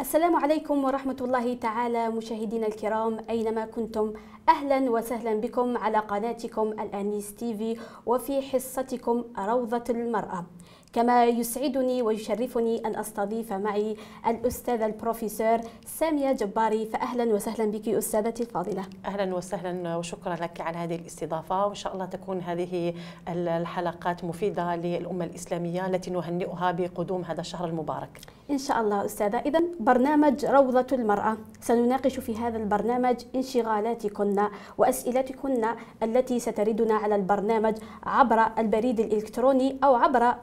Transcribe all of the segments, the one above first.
السلام عليكم ورحمة الله تعالى مشاهدينا الكرام أينما كنتم، أهلا وسهلا بكم على قناتكم الأنيس تيفي وفي حصتكم روضة المرأة. كما يسعدني ويشرفني أن أستضيف معي الأستاذة البروفيسور سامية جباري، فأهلا وسهلا بك أستاذتي الفاضلة. أهلا وسهلا وشكرا لك على هذه الاستضافة، وإن شاء الله تكون هذه الحلقات مفيدة للأمة الإسلامية التي نهنئها بقدوم هذا الشهر المبارك إن شاء الله. أستاذة، إذا برنامج روضة المرأة سنناقش في هذا البرنامج انشغالاتكن وأسئلتكن التي ستردنا على البرنامج عبر البريد الإلكتروني أو عبر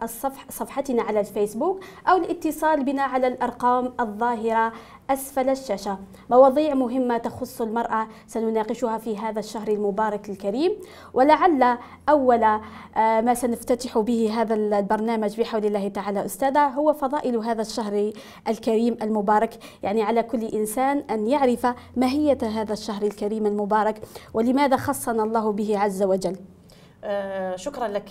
صفحتنا على الفيسبوك أو الاتصال بنا على الأرقام الظاهرة أسفل الشاشة. مواضيع مهمة تخص المرأة سنناقشها في هذا الشهر المبارك الكريم، ولعل أول ما سنفتتح به هذا البرنامج بحول الله تعالى أستاذة هو فضائل هذا الشهر الكريم المبارك. يعني على كل إنسان أن يعرف ماهية هذا الشهر الكريم المبارك ولماذا خصنا الله به عز وجل. شكرا لك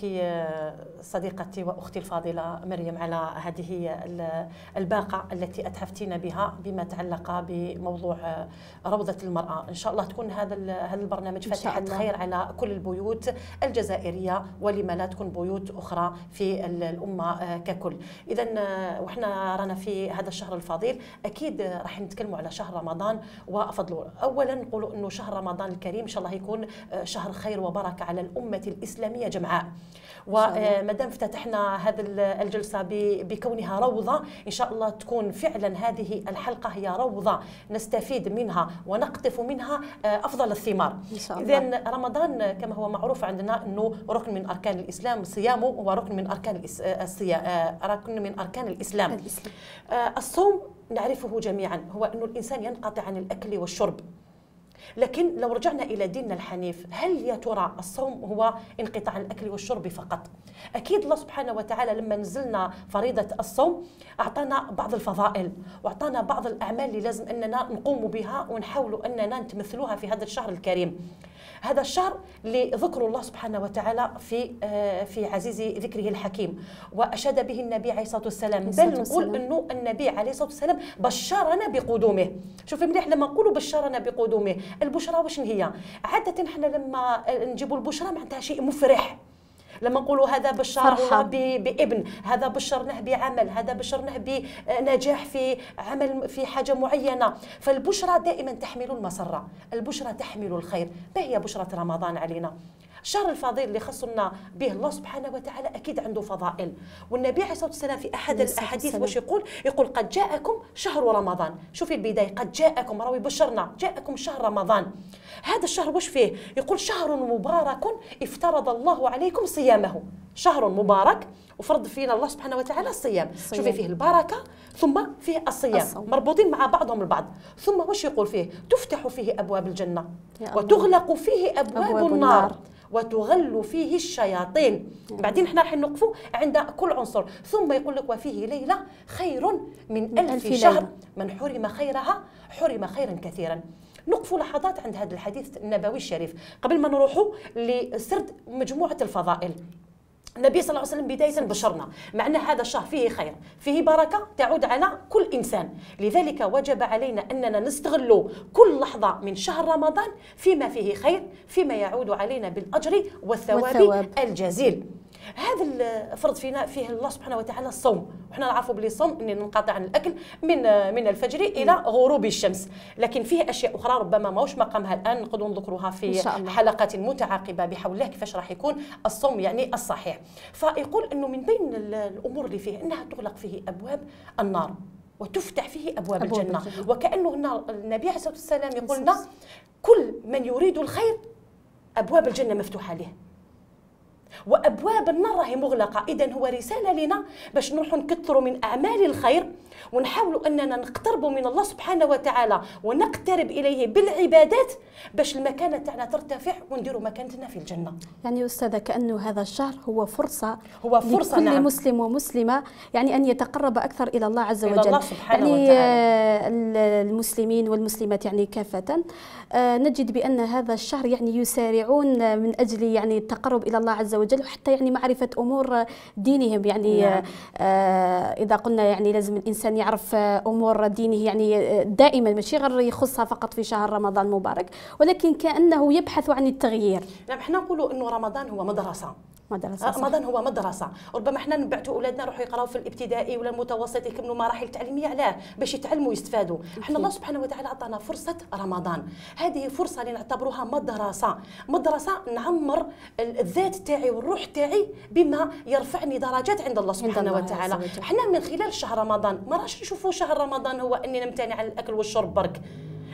صديقتي وأختي الفاضلة مريم على هذه الباقة التي أتحفتينا بها بما يتعلق بموضوع روضة المرأة. إن شاء الله تكون هذا البرنامج فاتحة خير على كل البيوت الجزائرية، ولما لا تكون بيوت أخرى في الأمة ككل. إذا وإحنا رانا في هذا الشهر الفضيل أكيد راح نتكلموا على شهر رمضان وفضله. أولا نقولوا أنه شهر رمضان الكريم إن شاء الله يكون شهر خير وبركة على الأمة الإسلامية جمعاء. ومادام افتتحنا هذا الجلسة بكونها روضة، إن شاء الله تكون فعلا هذه الحلقة هي روضة نستفيد منها ونقطف منها أفضل الثمار. إذن رمضان كما هو معروف عندنا أنه ركن من أركان الإسلام، صيامه هو ركن من أركان الإسلام. الصوم نعرفه جميعا هو أنه الإنسان ينقطع عن الأكل والشرب، لكن لو رجعنا إلى ديننا الحنيف هل يا ترى الصوم هو انقطاع الأكل والشرب فقط؟ أكيد الله سبحانه وتعالى لما نزلنا فريضة الصوم أعطانا بعض الفضائل وأعطانا بعض الأعمال اللي لازم أننا نقوم بها ونحاول أننا نتمثلوها في هذا الشهر الكريم. هذا الشهر اللي ذكر الله سبحانه وتعالى في عزيز ذكره الحكيم، وأشاد به النبي عليه الصلاة والسلام، بل نقول أنه النبي عليه الصلاة والسلام بشرنا بقدومه. شوفي مليح لما نقولوا بشرنا بقدومه، البشرى واش هي؟ عادة حنا لما نجيبوا البشرى معناتها شيء مفرح، لما نقولوا هذا بشرنا بابن، هذا بشرناه بعمل، هذا بشرناه بنجاح في عمل في حاجه معينه، فالبشرى دائما تحمل المسره، البشرى تحمل الخير. ما هي بشرى رمضان علينا؟ الشهر الفضيل اللي خصنا به الله سبحانه وتعالى أكيد عنده فضائل، والنبي عليه الصلاة والسلام في أحد الأحاديث واش يقول؟ يقول قد جاءكم شهر رمضان. شوفي البداية، قد جاءكم، راهو يبشرنا، جاءكم شهر رمضان. هذا الشهر واش فيه؟ يقول شهر مبارك افترض الله عليكم صيامه، شهر مبارك وفرض فينا الله سبحانه وتعالى الصيام. شوفي فيه البركة ثم فيه الصيام، مربوطين مع بعضهم البعض. ثم واش يقول فيه؟ تفتح فيه أبواب الجنة وتغلق فيه أبواب النار وتغل فيه الشياطين. بعدين احنا راح نوقفوا عند كل عنصر، ثم يقول لك وفيه ليله خير من ألف شهر، من حرم خيرها حرم خيرا كثيرا. نقفوا لحظات عند هذا الحديث النبوي الشريف قبل ما نروحوا لسرد مجموعه الفضائل. النبي صلى الله عليه وسلم بداية بشرنا، معنى هذا الشهر فيه خير، فيه بركة تعود على كل إنسان. لذلك وجب علينا أننا نستغل كل لحظة من شهر رمضان فيما فيه خير، فيما يعود علينا بالأجر والثواب الجزيل. هذا فرض فينا فيه الله سبحانه وتعالى الصوم، وحنا نعرفوا بلي الصوم ان ننقطع عن الاكل من الفجر الى غروب الشمس، لكن فيه اشياء اخرى ربما ماهوش مقامها الان، نقدروا نذكروها في حلقات متعاقبه بحول الله كيفاش راح يكون الصوم يعني الصحيح. فيقول انه من بين الامور اللي فيه انها تغلق فيه ابواب النار وتفتح فيه ابواب الجنه، وكانه النبي عليه الصلاه والسلام يقول لنا كل من يريد الخير ابواب الجنه مفتوحه له. وأبواب النار راهي مغلقة. إذن هو رسالة لنا باش نروحوا نكثروا من أعمال الخير ونحاولوا أننا نقتربوا من الله سبحانه وتعالى ونقترب إليه بالعبادات باش المكانة تاعنا ترتفع ونديروا مكانتنا في الجنة. يعني أستاذة كأنه هذا الشهر هو فرصة لكل مسلم ومسلمة يعني أن يتقرب أكثر إلى الله عز وجل، إلى الله سبحانه يعني وتعالى. المسلمين والمسلمات يعني كافة نجد بأن هذا الشهر يعني يسارعون من أجل يعني التقرب إلى الله عز وجل وحتى يعني معرفة أمور دينهم يعني نعم. إذا قلنا يعني لازم الإنسان يعرف أمور دينه يعني دائما ماشي غير يخصها فقط في شهر رمضان المبارك، ولكن كأنه يبحث عن التغيير. نعم، احنا نقولوا أنه رمضان هو مدرسة رمضان هو مدرسة. ربما احنا نبعثوا اولادنا يروحوا يقراوا في الابتدائي ولا المتوسط يكملوا مراحل تعليميه، علاه؟ باش يتعلموا ويستفادوا. احنا الله سبحانه وتعالى عطانا فرصه رمضان، هذه فرصه اللي نعتبروها مدرسه نعمر الذات تاعي والروح تاعي بما يرفعني درجات عند الله سبحانه وتعالى. احنا من خلال شهر رمضان ما راش نشوفوا شهر رمضان هو اني نمتنع عن الاكل والشرب برك.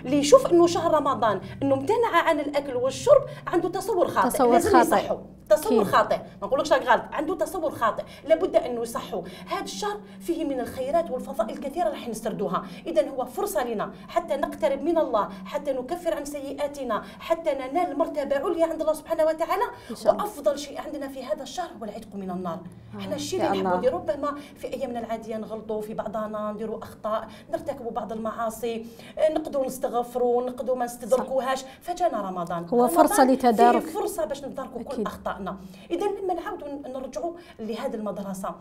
اللي يشوف انه شهر رمضان انه امتنع عن الاكل والشرب عنده تصور خاطئ، لازم يصحوا. تصور خاطئ، ما نقولكش راك غلط، عنده تصور خاطئ، لابد انه يصحوا. هذا الشهر فيه من الخيرات والفضائل الكثيره راح نستردوها. اذا هو فرصه لنا حتى نقترب من الله، حتى نكفر عن سيئاتنا، حتى ننال مرتبه عليا عند الله سبحانه وتعالى. وافضل شيء عندنا في هذا الشهر هو العتق من النار. احنا الشيء اللي نحبوا نديروا ربما في ايامنا العاديه نغلطوا في بعضنا، نديروا اخطاء، نرتكبوا بعض المعاصي، نقدروا نستغفروا، نقدروا ما نستدركوهاش. فجانا رمضان هو فرصه لتدارك، فرصه باش نتداركوا كل اخطاء. إذا لما نعاودوا نرجعوا لهذه المدرسة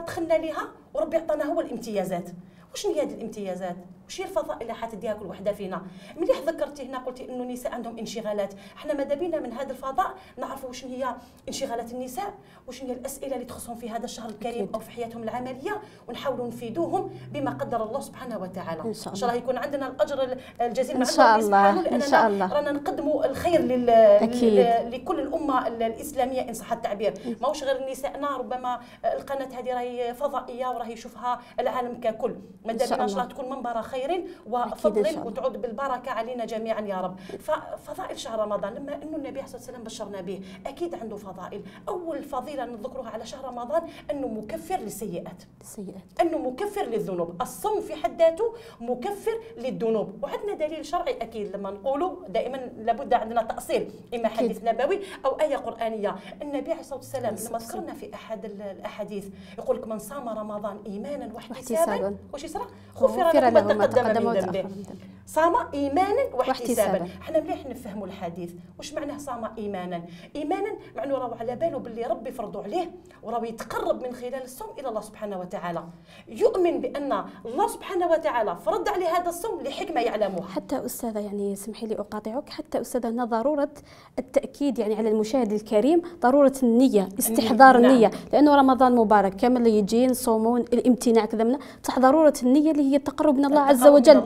دخلنا لها وربي عطانا هو الامتيازات. واش هي هذه الامتيازات؟ واش هي الفضائل اللي حتديها كل وحده فينا؟ مليح ذكرتي هنا قلتي انه النساء عندهم انشغالات، احنا ماذا بينا من هذا الفضاء نعرفوا واش هي انشغالات النساء، واش هي الاسئله اللي تخصهم في هذا الشهر الكريم او في حياتهم العمليه، ونحاولوا نفيدوهم بما قدر الله سبحانه وتعالى. ان شاء الله يكون عندنا الاجر الجزيل مع الله سبحانه، لاننا رانا نقدموا الخير لكل الامه الاسلاميه ان صح التعبير. ماهوش غير نسائنا، ربما القناه هذه راهي فضائيه وراهي يشوفها العالم ككل. ماذا بينا ان شاء الله تكون منبره خير وفضل وتعود بالبركه علينا جميعا يا رب. ففضائل شهر رمضان لما انه النبي عليه الصلاه والسلام بشرنا به اكيد عنده فضائل. اول فضيله نذكرها على شهر رمضان انه مكفر للسيئات، انه مكفر للذنوب. الصوم في حد ذاته مكفر للذنوب، وعندنا دليل شرعي اكيد لما نقولوا دائما لابد عندنا تاصيل، اما حديث نبوي او ايه قرانيه. النبي عليه الصلاه والسلام لما ذكرنا في احد الاحاديث يقول لك من صام رمضان ايمانا واحتسابا واش يصرى؟ غفر له تقدم من ذنبه. صام ايمانا واحتسابا. احنا مليح نفهموا الحديث واش معناه صام ايمانا. ايمانا معناه راهو على باله باللي ربي فرضوا عليه وراهو يتقرب من خلال الصوم الى الله سبحانه وتعالى، يؤمن بان الله سبحانه وتعالى فرض عليه هذا الصوم لحكمه يعلمها. حتى استاذه يعني سمحي لي اقاطعك، حتى استاذه هنا ضروره التاكيد يعني على المشاهد الكريم ضروره النيه، استحضار النيه. نعم. لانه رمضان مبارك كامل اللي يجي نصومون الامتناع كذا منه تاع ضروره النيه اللي هي التقرب من الله عز وجل.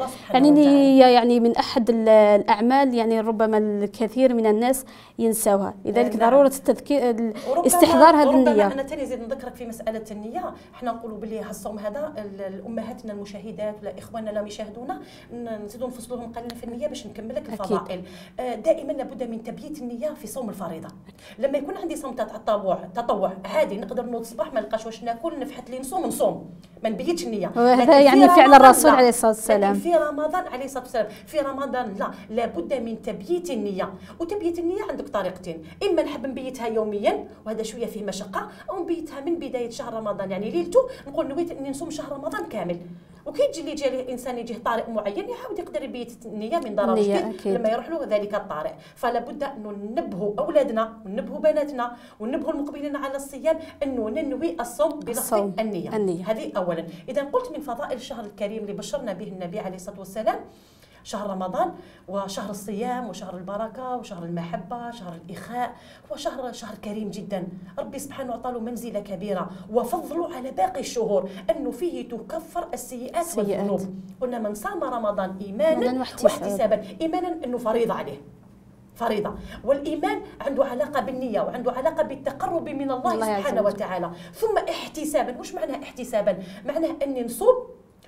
يعني من احد الاعمال يعني ربما الكثير من الناس ينساوها، لذلك نعم. ضروره التذكير، استحضار هذه النيه. ربما انا ثاني زيد نذكرك في مساله النيه. احنا نقولوا باللي هالصوم هذا الامهاتنا المشاهدات ولا اخواننا اللي يشاهدونا نزيدوا نفصلوهم قليلا في النيه باش نكمل لك الفضائل. دائما لابد من تبييت النيه في صوم الفريضه. لما يكون عندي صوم تطوع عادي نقدر نوض الصباح ما نلقاش واش ناكل، نفحت لي نصوم ما نبيتش النيه. هذا يعني فعل الرسول عليه الصلاه والسلام في رمضان عليه الصلاه والسلام. في رمضان لا بد من تبييت النيه. وتبييت النيه عندك طريقتين، اما نحب نبيتها يوميا وهذا شويه فيه مشقه، او نبيتها من بدايه شهر رمضان يعني ليلته نقول نويت اني نصوم شهر رمضان كامل. وكي يجي اللي يجي الانسان يجيه طارئ معين يعاود يقدر يبيت النيه من درجه لما يروح له ذلك الطارئ. فلا بد انه ننبهوا اولادنا وننبهوا بناتنا وننبهوا المقبلين على الصيام انه ننوي الصوم بلفظ النيه. هذه اولا. اذا قلت من فضائل الشهر الكريم اللي بشرنا به النبي عليه الصلاه والسلام شهر رمضان، وشهر الصيام وشهر البركه وشهر المحبه، شهر الاخاء، وشهر كريم جدا. ربي سبحانه وتعالى منزله كبيره وفضله على باقي الشهور انه فيه تكفر السيئات والذنوب. قلنا من صام رمضان ايمانا واحتسابا، ايمانا انه فريضه عليه فريضة، والإيمان عنده علاقة بالنية وعنده علاقة بالتقرب من الله سبحانه وتعالى. ثم احتسابا، وش معنى احتسابا؟ معناه أني نصوم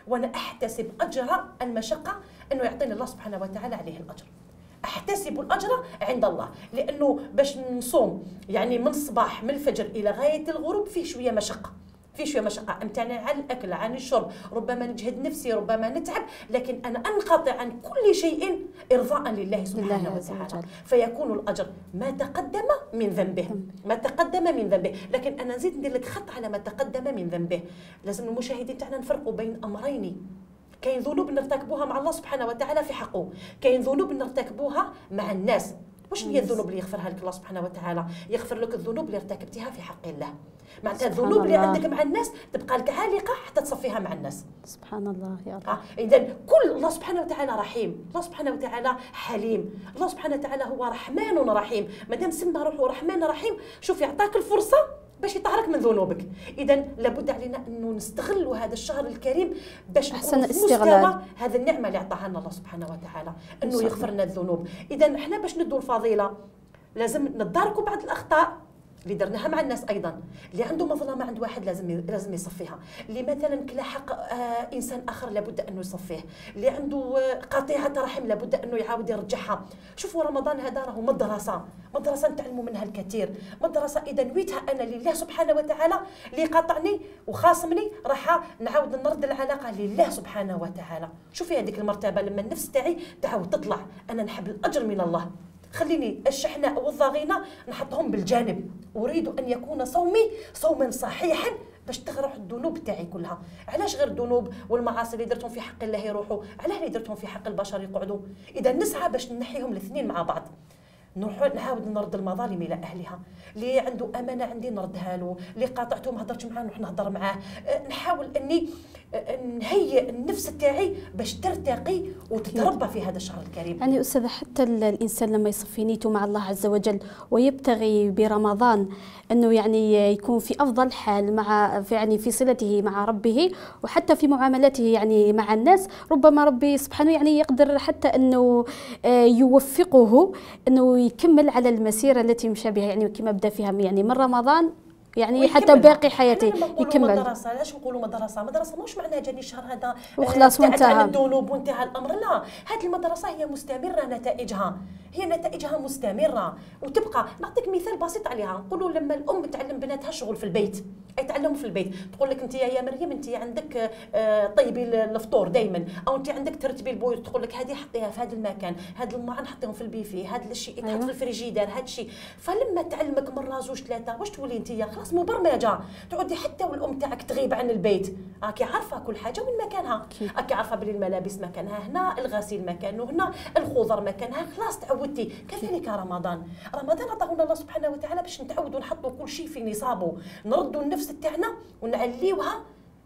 وأنا أحتسب أجر المشقة أنه يعطيني الله سبحانه وتعالى عليه الأجر. احتسب الاجر عند الله، لانه باش نصوم يعني من الصباح من الفجر الى غايه الغروب فيه شويه مشقه، امتنع عن الاكل عن الشرب، ربما نجهد نفسي ربما نتعب، لكن انا انقطع عن كل شيء ارضاء لله سبحانه وتعالى، فيكون الاجر ما تقدم من ذنبه، لكن انا نزيد ندير لك خط على ما تقدم من ذنبه. لازم المشاهدين تاعنا نفرقوا بين امرين، كاين ذنوب نرتكبوها مع الله سبحانه وتعالى في حقه، كاين ذنوب نرتكبوها مع الناس. واش هي الذنوب اللي يغفرها لك الله سبحانه وتعالى؟ يغفر لك الذنوب اللي ارتكبتها في حق الله، معناتها الذنوب اللي عندك مع الناس تبقى لك عالقه حتى تصفيها مع الناس. سبحان الله يا الله. اذا كل الله سبحانه وتعالى رحيم، الله سبحانه وتعالى حليم، الله سبحانه وتعالى هو رحمن رحيم، مادام سمى روحه رحمن رحيم شوف يعطاك الفرصه باش يطهرك من ذنوبك. اذا لابد علينا انه نستغلوا هذا الشهر الكريم باش نكون في مستوى هذه النعمه اللي عطاها لنا الله سبحانه وتعالى انه يغفر لنا الذنوب. اذا احنا باش ندوا الفضيله لازم نتداركوا بعض الاخطاء اللي درناها مع الناس، ايضا اللي عنده مظلمه عند واحد لازم يصفيها، اللي مثلا كلا حق انسان اخر لابد انه يصفيه، اللي عنده قطيعه رحم لابد انه يعاود يرجعها. شوفوا رمضان هذا راهو مدرسه، نتعلموا منها الكثير، مدرسه اذا نويتها انا لله سبحانه وتعالى، اللي قاطعني وخاصمني راح نعاود نرد العلاقه لله سبحانه وتعالى. شوفي هذيك المرتبه لما النفس تاعي تعاود تطلع، انا نحب الاجر من الله، خليني الشحناء والضغينه نحطهم بالجانب، اريد ان يكون صومي صوما صحيحا باش تغرح الذنوب تاعي كلها. علاش غير الذنوب والمعاصي اللي درتهم في حق الله يروحوا؟ علاه اللي درتهم في حق البشر يقعدوا؟ اذا نسعى باش ننحيهم الاثنين مع بعض، نروح نعاود نرد المظالم الى اهلها، اللي عنده امانه عندي نردها له، اللي قاطعته ما هضرتش معاه نروح نهضر معاه، نحاول اني نهيئ النفس تاعي باش ترتقي وتتربى في هذا الشهر الكريم. يعني استاذه حتى الانسان لما يصفي نيته مع الله عز وجل ويبتغي برمضان انه يعني يكون في افضل حال مع يعني في صلته مع ربه وحتى في معاملته يعني مع الناس، ربما ربي سبحانه يعني يقدر حتى انه يوفقه انه يكمل على المسيره التي مشى بها يعني كما بدا فيها يعني من رمضان يعني حتى باقي حياتي يكمل. مدرسه، علاش نقولوا مدرسه؟ مدرسه مش معناها جاني الشهر هذا وخلاص وانتهى الذنوب وانتهى الامر، لا، هذه المدرسه هي مستمره، نتائجها مستمره وتبقى. نعطيك مثال بسيط عليها، نقولوا لما الام تعلم بناتها شغل في البيت، يتعلموا في البيت، تقول لك انت يا مريم انت عندك طيبي الفطور دائما، او انت عندك ترتبي البيوت، تقول لك هذه حطيها في هذا المكان، هذا الماعن حطيهم في البيفي، هذا الشيء يتحط في الفريجيدير، هذا الشيء. فلما تعلمك مره زوج ثلاثه واش تولي انت خلاص مبرمجه، تقعدي حتى والام تاعك تغيب عن البيت، راكي عارفه كل حاجه وين مكانها، راكي عارفه بلي الملابس مكانها هنا، الغسيل مكانه هنا، الخضر مكانها، خلاص تعودتي. كذلك رمضان، عطاهنا الله سبحانه وتعالى باش نتعودوا نحطوا كل شيء في نصابه، نردوا النفس تاعنا ونعليوها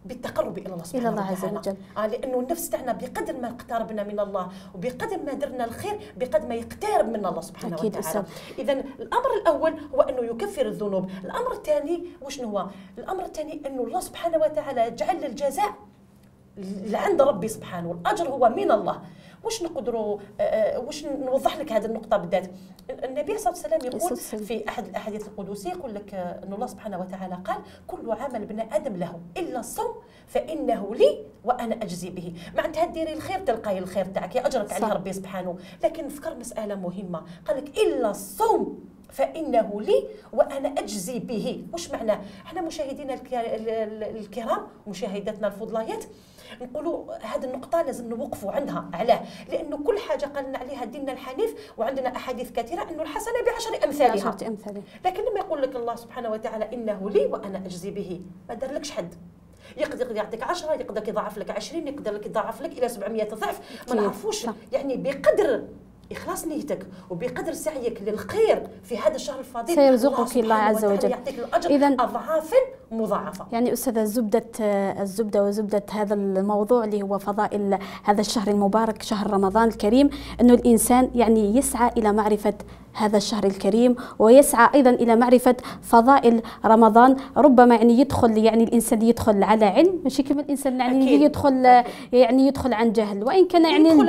بالتقرب الى الله سبحانه وتعالى عز وجل. لانه النفس تاعنا بقدر ما اقتربنا من الله وبقدر ما درنا الخير بقدر ما يقترب منا الله سبحانه وتعالى. اذا الامر الاول هو انه يكفر الذنوب، الامر الثاني وشنو هو؟ الامر الثاني انه الله سبحانه وتعالى جعل الجزاء عند ربي سبحانه والاجر هو من الله. واش نقدروا واش نوضح لك هذه النقطه بالذات؟ النبي صلى الله عليه وسلم يقول في احد الاحاديث القدسيه، يقول لك ان الله سبحانه وتعالى قال: كل عمل ابن ادم له الا الصوم فانه لي وانا اجزي به. معناتها ديري الخير تلقاي الخير تاعك، يا اجرك عليه ربي سبحانه. لكن نذكر مساله مهمه، قال لك الا الصوم فانه لي وانا اجزي به. واش معناه؟ احنا مشاهدينا الكرام مشاهداتنا الفضلايات نقولوا هذه النقطه لازم نوقفوا عندها. علاه؟ لانه كل حاجه قالنا عليها ديننا الحنيف، وعندنا احاديث كثيره انه الحسنه بعشر امثالها، لكن لما يقول لك الله سبحانه وتعالى انه لي وانا اجزي به، ما دارلكش حد، يقدر يعطيك 10، يقدر يضاعف لك 20، يقدر يضاعف لك الى 700 ضعف، ما نعرفوش. يعني بقدر إخلاص نيتك وبقدر سعيك للخير في هذا الشهر الفضيل سيرزقك الله عز وجل، يعطيك الأجر أضعافا مضاعفة. يعني أستاذة الزبدة وزبدة هذا الموضوع اللي هو فضائل هذا الشهر المبارك شهر رمضان الكريم، أنه الإنسان يعني يسعى إلى معرفة هذا الشهر الكريم، ويسعى أيضا إلى معرفة فضائل رمضان. ربما يعني يدخل يعني الإنسان يدخل على علم، ماشي كما الإنسان يعني يدخل يعني يدخل عن جهل، وإن كان يعني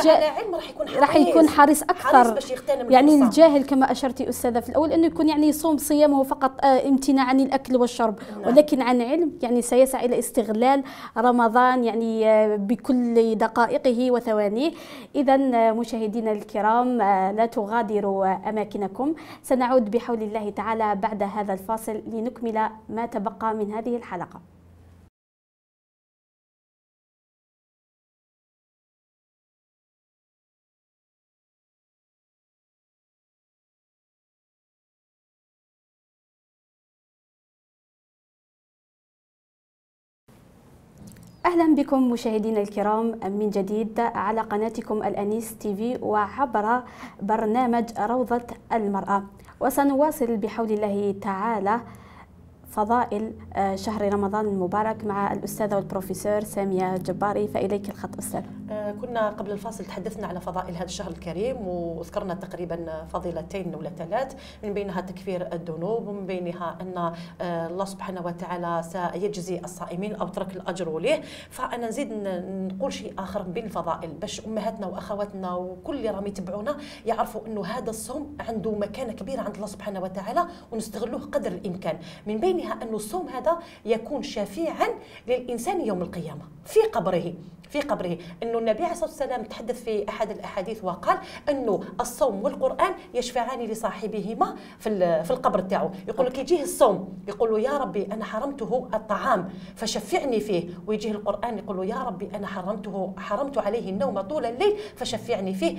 راح يكون حريص أكثر يعني الجاهل كما أشرتي أستاذة في الأول أنه يكون يعني يصوم صيامه فقط امتناع عن الأكل والشرب، ولكن عن علم يعني سيسعى إلى استغلال رمضان يعني بكل دقائقه وثوانيه. إذا مشاهدينا الكرام لا تغادروا أماكنكم، سنعود بحول الله تعالى بعد هذا الفاصل لنكمل ما تبقى من هذه الحلقة. أهلا بكم مشاهدينا الكرام من جديد على قناتكم الأنيس تيفي وعبر برنامج روضة المرأة، وسنواصل بحول الله تعالى فضائل شهر رمضان المبارك مع الأستاذة والبروفيسور سامية جباري، فإليك الخط أستاذة. كنا قبل الفاصل تحدثنا على فضائل هذا الشهر الكريم، وذكرنا تقريبا فضيلتين ولا ثلاث، من بينها تكفير الذنوب، ومن بينها أن الله سبحانه وتعالى سيجزي الصائمين أو ترك الأجر له. فأنا نزيد نقول شيء آخر من بين الفضائل باش أمهاتنا وأخواتنا وكل اللي راهم يتبعونا يعرفوا أنه هذا الصوم عنده مكانة كبيرة عند الله سبحانه وتعالى، ونستغلوه قدر الإمكان. من بين أن الصوم هذا يكون شفيعا للإنسان يوم القيامة في قبره، أن النبي عليه الصلاة والسلام تحدث في أحد الأحاديث وقال أنه الصوم والقرآن يشفعان لصاحبهما في القبر تاعو. يقول لك يجيه الصوم يقول له يا ربي أنا حرمته الطعام فشفعني فيه، ويجيه القرآن يقول له يا ربي أنا حرمت عليه النوم طول الليل فشفعني فيه،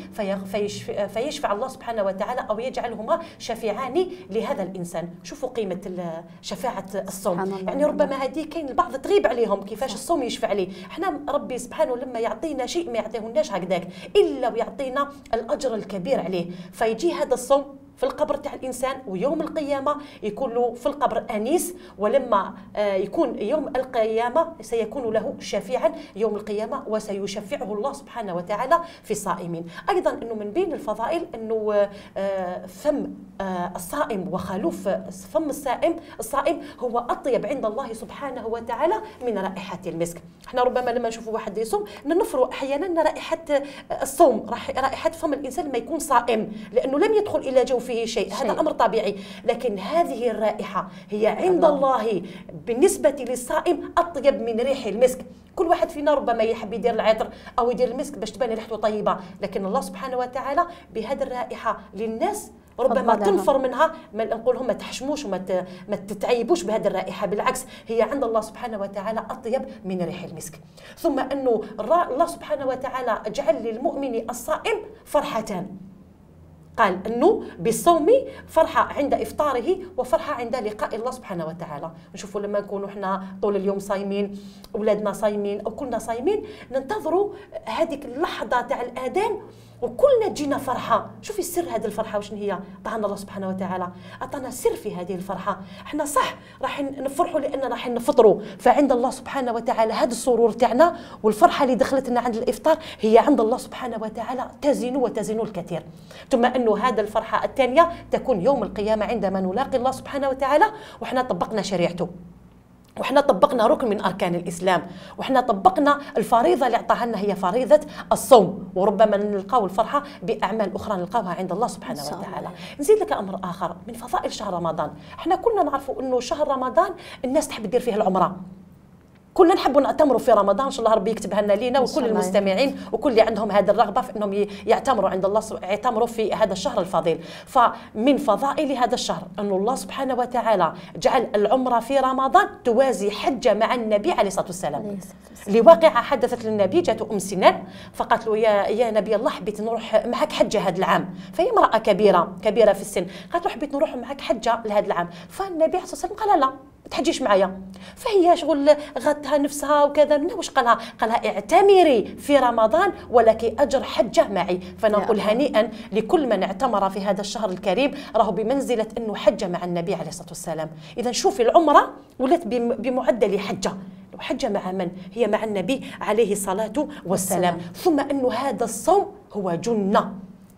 فيشفع الله سبحانه وتعالى أو يجعلهما شفيعان لهذا الإنسان. شوفوا قيمة شفاعة الصوم، يعني ربما هذه كاين البعض تغيب عليهم كيفاش الصوم يشفع ليه. احنا ربي سبحانه لما يعطينا شيء ما يعطيهناش هكذاك الا ويعطينا الاجر الكبير عليه. فيجي هذا الصوم في القبر تاع الانسان، ويوم القيامه يكون له في القبر انيس، ولما يكون يوم القيامه سيكون له شفيعا يوم القيامه، وسيشفعه الله سبحانه وتعالى في الصائمين. ايضا انه من بين الفضائل انه فم الصائم وخلوف فم الصائم هو اطيب عند الله سبحانه وتعالى من رائحه المسك. احنا ربما لما نشوفوا واحد يصوم ننفروا احيانا رائحه الصوم، رائحه فم الانسان لما يكون صائم، لانه لم يدخل الى جو فيه شيء، هذا الأمر طبيعي. لكن هذه الرائحة هي عند الله بالنسبة للصائم أطيب من ريح المسك. كل واحد فينا ربما يحب يدير العطر أو يدير المسك باش تبان ريحته طيبة، لكن الله سبحانه وتعالى بهذه الرائحة للناس ربما تنفر منها، ما نقولهم ما تحشموش وما تتعيبوش بهذه الرائحه، بالعكس هي عند الله سبحانه وتعالى اطيب من ريح المسك. ثم انه الله سبحانه وتعالى جعل للمؤمن الصائم فرحتان، قال أنه بالصوم فرحة عند إفطاره وفرحة عند لقاء الله سبحانه وتعالى. نشوفوا لما نكونوا احنا طول اليوم صايمين، أولادنا صايمين أو كلنا صايمين، ننتظروا هذيك اللحظة تاع الآذان وكلنا تجينا فرحة. شوفي السر هذه الفرحة وشن هي؟ طعنا الله سبحانه وتعالى أعطانا سر في هذه الفرحة. احنا صح راح نفرحوا لأننا راح نفطروا، فعند الله سبحانه وتعالى هذا السرور تاعنا والفرحة اللي دخلتنا عند الإفطار هي عند الله سبحانه وتعالى تزين الكثير. ثم أنه هذا الفرحة الثانية تكون يوم القيامة عندما نلاقي الله سبحانه وتعالى وإحنا طبقنا شريعته، وحنا طبقنا ركن من أركان الإسلام، وحنا طبقنا الفريضة اللي أعطاها لنا هي فريضة الصوم، وربما نلقاو الفرحة بأعمال أخرى نلقاوها عند الله سبحانه وتعالى. نزيد لك أمر آخر من فضائل شهر رمضان، احنا كلنا نعرفوا أنه شهر رمضان الناس تحب تدير فيه العمرة، كلنا نحبوا نعتمروا في رمضان، ان شاء الله ربي يكتبها لنا لينا وكل المستمعين وكل اللي عندهم هذه الرغبه في انهم يعتمروا عند الله يعتمروا في هذا الشهر الفضيل. فمن فضائل هذا الشهر ان الله سبحانه وتعالى جعل العمره في رمضان توازي حجه مع النبي عليه الصلاه والسلام. لواقعه حدثت للنبي، جاءت ام سنان فقالت له يا نبي الله حبيت نروح معك حجه هذا العام، فهي امراه كبيره في السن، قالت له حبيت نروح معك حجه لهذا العام، فالنبي عليه الصلاه والسلام قال لا تحجيش معايا. فهي شغل غطها نفسها وكذا، واش قالها؟ قالها اعتمري في رمضان ولك اجر حجه معي. فنقول هنيئا لكل من اعتمر في هذا الشهر الكريم، راهو بمنزله انه حجه مع النبي عليه الصلاه والسلام. اذا شوفي العمره ولات بمعدل حجه مع من؟ هي مع النبي عليه الصلاه والسلام. ثم انه هذا الصوم هو جنه،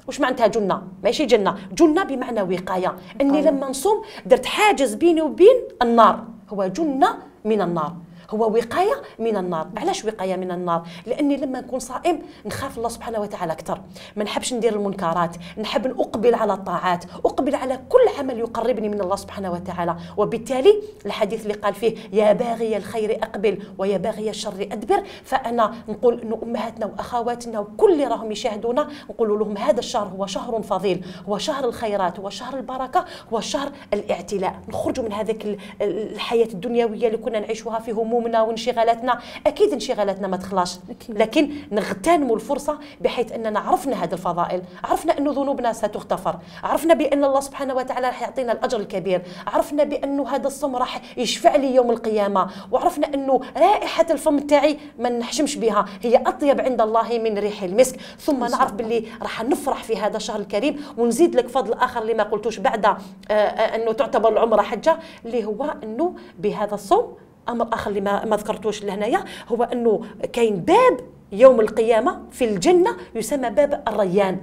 واش معناتها جنة؟ ماشي جنة، جنة بمعنى وقاية، اني لما نصوم درت حاجز بيني وبين النار، هو جنة من النار، هو وقاية من النار. علاش وقاية من النار؟ لأني لما نكون صائم نخاف الله سبحانه وتعالى أكثر، ما نحبش ندير المنكرات، نحب أقبل على الطاعات، أقبل على كل عمل يقربني من الله سبحانه وتعالى. وبالتالي الحديث اللي قال فيه يا باغي الخير أقبل ويا باغي الشر أدبر، فأنا نقول أن أمهاتنا وأخواتنا وكل اللي راهم يشاهدونا نقول لهم هذا الشهر هو شهر فضيل، هو شهر الخيرات، هو شهر البركة، هو شهر الاعتلاء. نخرجوا من هذيك الحياة الدنيوية اللي كنا نعيشوها في هموم وانشغالاتنا، اكيد انشغالاتنا ما تخلاش، لكن نغتنموا الفرصه بحيث اننا عرفنا هذه الفضائل، عرفنا انه ذنوبنا ستغتفر، عرفنا بان الله سبحانه وتعالى راح يعطينا الاجر الكبير، عرفنا بانه هذا الصوم راح يشفع لي يوم القيامه، وعرفنا انه رائحه الفم تاعي ما نحشمش بها، هي اطيب عند الله من ريح المسك. ثم نعرف باللي راح نفرح في هذا الشهر الكريم. ونزيد لك فضل اخر اللي ما قلتوش بعد انه تعتبر العمره حجه، اللي هو انه بهذا الصوم امر اخر اللي ما ذكرتوش لهنايا، هو انه كاين باب يوم القيامه في الجنه يسمى باب الريان.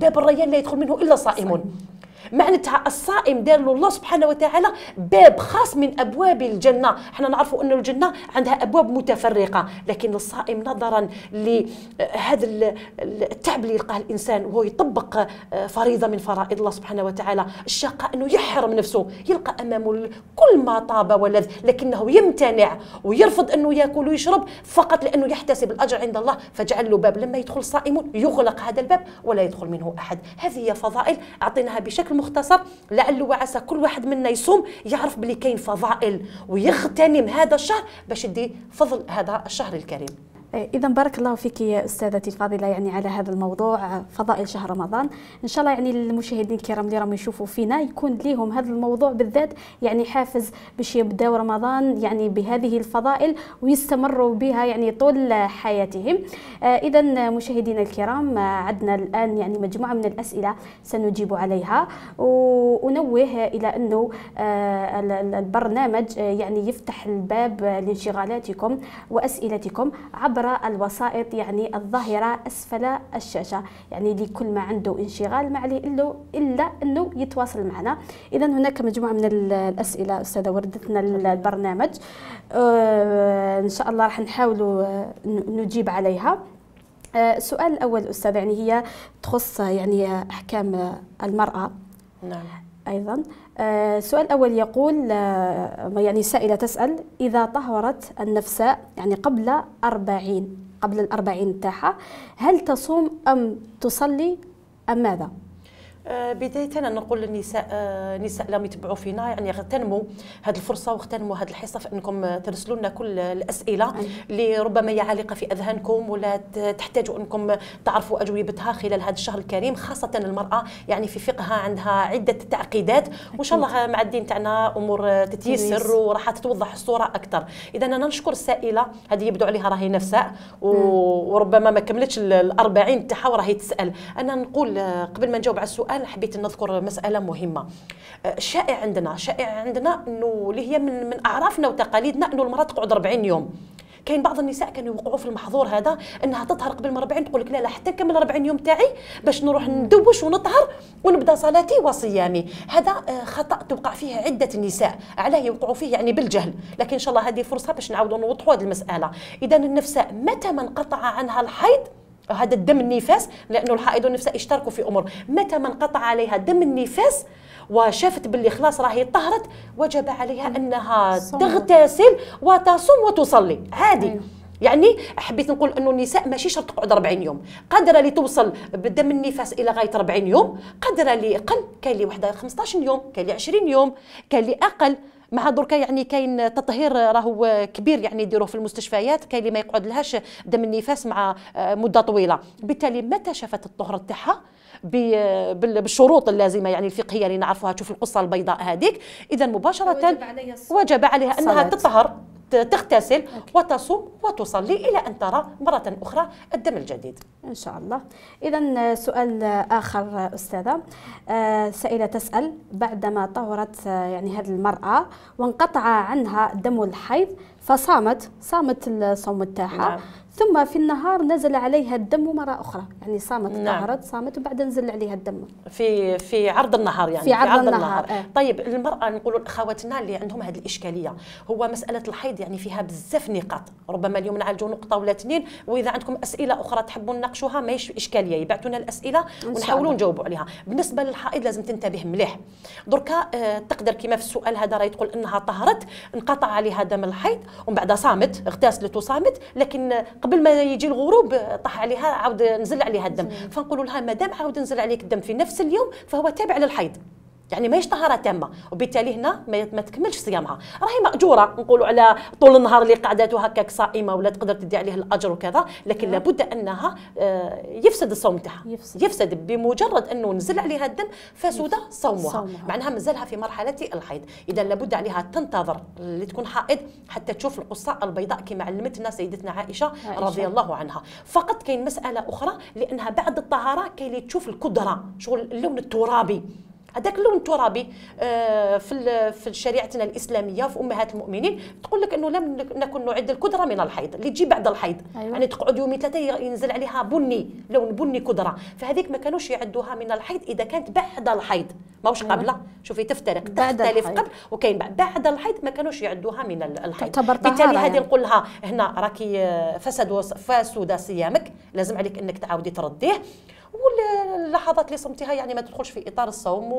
باب الريان لا يدخل منه الا صائمون، معناتها الصائم دار له الله سبحانه وتعالى باب خاص من ابواب الجنه. احنا نعرفوا انه الجنه عندها ابواب متفرقه، لكن الصائم نظرا لهذا التعب اللي يلقاه الانسان وهو يطبق فريضه من فرائض الله سبحانه وتعالى، الشقاء انه يحرم نفسه، يلقى امامه كل ما طاب ولذ، لكنه يمتنع ويرفض انه ياكل ويشرب فقط لانه يحتسب الاجر عند الله، فجعل له باب لما يدخل الصائمون يغلق هذا الباب ولا يدخل منه احد. هذه هي فضائل اعطيناها بشكل مختصر، لعل وعسى كل واحد منا يصوم يعرف بلي كاين فضائل ويغتنم هذا الشهر باش يدي فضل هذا الشهر الكريم. اذا بارك الله فيك يا استاذتي الفاضله يعني على هذا الموضوع فضائل شهر رمضان. ان شاء الله يعني المشاهدين الكرام اللي راهم يشوفوا فينا يكون ليهم هذا الموضوع بالذات يعني حافز باش يبداو رمضان يعني بهذه الفضائل ويستمروا بها يعني طول حياتهم. اذا مشاهدينا الكرام عندنا الان يعني مجموعه من الاسئله سنجيب عليها، وانوه الى انه البرنامج يعني يفتح الباب لانشغالاتكم واسئلتكم عبر الوسائط يعني الظاهرة أسفل الشاشة، يعني لكل ما عنده انشغال ما عليه إلا أنه يتواصل معنا. إذا هناك مجموعة من الأسئلة أستاذة وردتنا للبرنامج، إن شاء الله راح نحاول نجيب عليها. السؤال الأول أستاذة يعني هي تخص يعني أحكام المرأة. نعم. أيضا السؤال الأول يقول يعني سائلة تسأل إذا طهرت النفس يعني قبل الأربعين تاعها هل تصوم أم تصلي أم ماذا؟ بداية أنا نقول للنساء النساء لما يتبعوا فينا يعني اغتنموا هذه الفرصة واغتنموا هذه الحصة في أنكم ترسلوا لنا كل الأسئلة اللي ربما هي عالقة في أذهانكم ولا تحتاجوا أنكم تعرفوا أجوبتها خلال هذا الشهر الكريم، خاصة المرأة يعني في فقهها عندها عدة تعقيدات، وإن شاء الله مع الدين تاعنا أمور تتيسر وراح تتوضح الصورة أكثر. إذا أنا نشكر السائلة هذه يبدو عليها راهي نفساء وربما ما كملتش الأربعين تاعها وراهي تسأل. أنا نقول قبل ما نجاوب على السؤال حبيت نذكر مسألة مهمة. شائع عندنا أنه اللي هي من أعرافنا وتقاليدنا أنه المرأة تقعد 40 يوم. كاين بعض النساء كانوا يوقعوا في المحظور هذا انها تطهر قبل ما 40، تقول لك لا حتى نكمل 40 يوم تاعي باش نروح ندوش ونطهر ونبدا صلاتي وصيامي. هذا خطا توقع فيه عده نساء، علاه يوقعوا فيه يعني بالجهل، لكن ان شاء الله هذه فرصه باش نعاودوا نوضحوا هذه المسألة. اذا النفساء متى ما انقطع عنها الحيض، هذا الدم النفاس، لانه الحائض والنفساء يشتركوا في امور، متى ما انقطع عليها دم النفاس وشافت باللي خلاص راهي طهرت وجب عليها انها تغتسل وتصوم وتصلي عادي. يعني حبيت نقول انه النساء ماشي شرط تقعد 40 يوم، قادره اللي توصل بدم النفاس الى غايه 40 يوم، قادره اللي اقل، كاين اللي وحده 15 يوم، كاين اللي 20 يوم، كاين اللي اقل. مع دركا يعني كاين تطهير راهو كبير يعني يديروه في المستشفيات، كاين اللي ما يقعد لهاش دم النفاس مع مده طويله. بالتالي متى شافت الطهر تاعها بالشروط اللازمه يعني الفقهيه اللي نعرفوها، تشوف القصه البيضاء هذيك، اذا مباشره وجب عليها انها تطهر، تغتسل وتصوم وتصلي الى ان ترى مره اخرى الدم الجديد ان شاء الله. اذا سؤال اخر استاذه، سائله تسال بعدما طهرت يعني هذه المراه وانقطع عنها دم الحيض فصامت، صامت الصوم تاعها ثم في النهار نزل عليها الدم مرة أخرى، يعني صامت طهرت صامت وبعد نزل عليها الدم في عرض النهار، يعني في عرض النهار. طيب المرأة نقولوا أخواتنا اللي عندهم هذه الإشكالية، هو مسألة الحيض يعني فيها بزاف نقاط، ربما اليوم نعالجوا نقطة ولا اثنين، وإذا عندكم أسئلة أخرى تحبوا نناقشوها ماهيش إشكالية، يبعثونا الأسئلة ونحاولوا نجاوبوا عليها. بالنسبة للحائض لازم تنتبه مليح، دركا تقدر كما في السؤال هذا راهي تقول أنها طهرت، انقطع عليها دم الحيض ومن بعد صامت، اغتسلت وصامت، لكن قبل ما يجي الغروب طاح عليها عاود نزل عليها الدم، فنقولوا لها مادام عاود نزل عليك الدم في نفس اليوم فهو تابع للحيض، يعني ماهيش طهاره تامه، وبالتالي هنا ما تكملش صيامها، راهي ماجوره نقولوا على طول النهار اللي قعدت هكاك صائمه ولا تقدر تدي عليه الاجر وكذا، لكن لابد انها يفسد الصوم تاعها، يفسد بمجرد انه نزل عليها الدم فسد صومها، معناها مازالها في مرحله الحيض، اذا لابد عليها تنتظر اللي تكون حائض حتى تشوف القصه البيضاء كما علمتنا سيدتنا عائشة رضي الله عنها. فقط كاين مساله اخرى لانها بعد الطهاره كاين اللي تشوف الكدره، شغل اللون الترابي، هذاك اللون الترابي في شريعتنا الاسلاميه في امهات المؤمنين تقول لك انه لم نكن نعد الكدره من الحيض اللي تجي بعد الحيض، يعني تقعد يومين ثلاثه ينزل عليها بني، لون بني كدره، فهذيك ما كانوش يعدوها من الحيض اذا كانت بعد الحيض، ماهوش قبل، شوفي تفترق تختلف قبل وكاين بعد الحيض ما كانوش يعدوها من الحيض، بالتالي هذه نقول لها هنا راكي فسد صيامك، لازم عليك انك تعاودي ترديه، واللحظات اللي صمتيها يعني ما تدخلش في اطار الصوم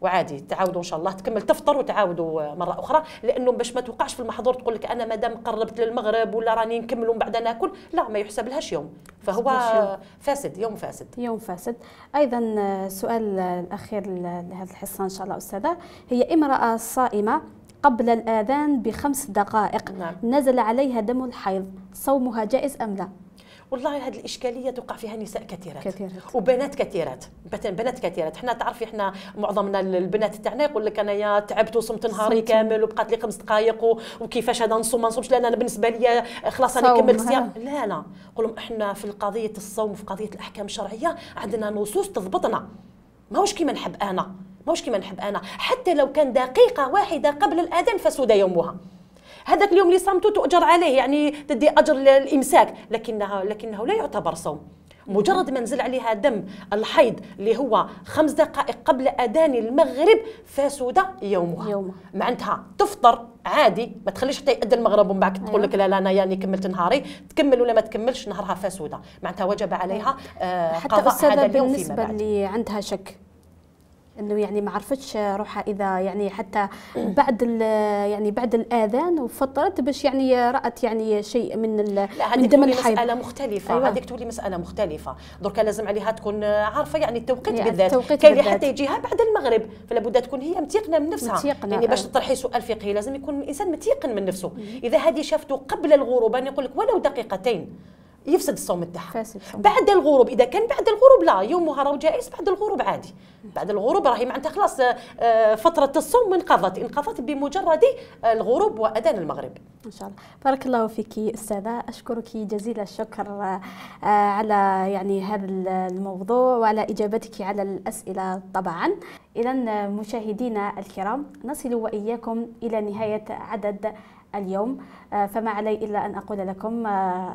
وعادي تعاودوا ان شاء الله، تكمل تفطر وتعاودوا مره اخرى، لانه باش ما توقعش في المحظور تقول لك انا مادام قربت للمغرب ولا راني نكمل ومن بعد ناكل، لا ما يحسب لهاش يوم، فهو فاسد، يوم فاسد، يوم فاسد. ايضا السؤال الاخير لهذه الحصه ان شاء الله استاذه، هي امراه صائمه قبل الاذان ب5 دقائق نزل عليها دم الحيض، صومها جائز ام لا؟ والله هذه الاشكاليه توقع فيها نساء كثيرات وبنات كثيرات، حنا تعرفي حنا معظمنا البنات تاعنا يقول لك انايا تعبت وصمت نهاري كامل وبقات لي 5 دقائق وكيفاش هذا نصوم ما نصومش، لان انا بالنسبه لي خلاص انا نكمل صيام، لا لا، نقول لهم احنا في قضيه الصوم في قضيه الاحكام الشرعيه عندنا نصوص تضبطنا، ماهوش كيما نحب انا، حتى لو كان دقيقه واحده قبل الاذان فسد يومها، هذاك اليوم اللي صامته تؤجر عليه، يعني تدي اجر الامساك، لكنه لا يعتبر صوم، مجرد ما نزل عليها دم الحيض اللي هو 5 دقائق قبل اذان المغرب فسد يومها، معناتها تفطر عادي، ما تخليش حتى يأذن المغرب ومن بعد تقول لك لا لا انا يعني كملت نهاري، تكمل ولا ما تكملش نهارها فسودة، معناتها وجب عليها قضاء هذا اليوم فيما بعد. اللي عندها شك انه يعني ما عرفتش روحها اذا يعني حتى بعد يعني بعد الاذان وفطرت باش يعني رات يعني شيء من دم الحيض، مساله مختلفه، هذيك تولي مساله مختلفه، دركا لازم عليها تكون عارفه يعني التوقيت بالذات، كاين اللي حتى يجيها بعد المغرب، فلا بد تكون هي متيقنه من نفسها، يعني باش تطرحي سؤال فقهي لازم يكون الانسان متيقن من نفسه، اذا هذه شافته قبل الغروب انا نقول لك ولو دقيقتين يفسد الصوم تاعها، بعد الغروب اذا كان بعد الغروب لا، يومها راه جائز بعد الغروب عادي، بعد الغروب راهي معناتها خلاص فتره الصوم انقضت بمجرد الغروب واذان المغرب. ان شاء الله. بارك الله فيك استاذه، اشكرك جزيل الشكر على يعني هذا الموضوع وعلى اجابتك على الاسئله. طبعا اذا مشاهدينا الكرام نصل واياكم الى نهايه عدد اليوم، فما علي إلا أن أقول لكم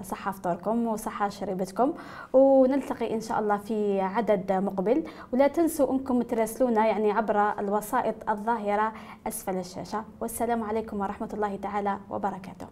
صحة فطوركم وصحة شربتكم، ونلتقي إن شاء الله في عدد مقبل، ولا تنسوا أنكم تراسلونا يعني عبر الوسائط الظاهرة أسفل الشاشة، والسلام عليكم ورحمة الله تعالى وبركاته.